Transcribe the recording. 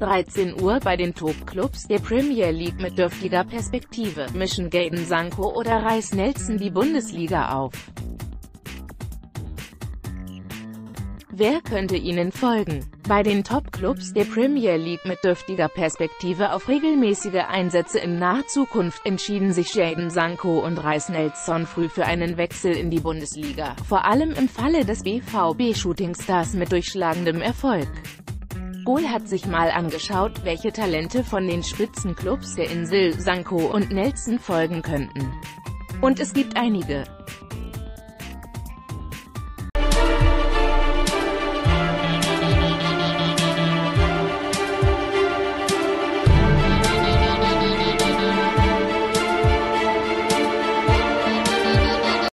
13 Uhr bei den Top-Clubs der Premier League mit dürftiger Perspektive, mischen Jadon Sancho oder Reiss Nelson die Bundesliga auf. Wer könnte ihnen folgen? Bei den Top-Clubs der Premier League mit dürftiger Perspektive auf regelmäßige Einsätze in naher Zukunft entschieden sich Jadon Sancho und Reiss Nelson früh für einen Wechsel in die Bundesliga, vor allem im Falle des BVB-Shootingstars mit durchschlagendem Erfolg. Goal hat sich mal angeschaut, welche Talente von den Spitzenclubs der Insel Sancho und Nelson folgen könnten. Und es gibt einige.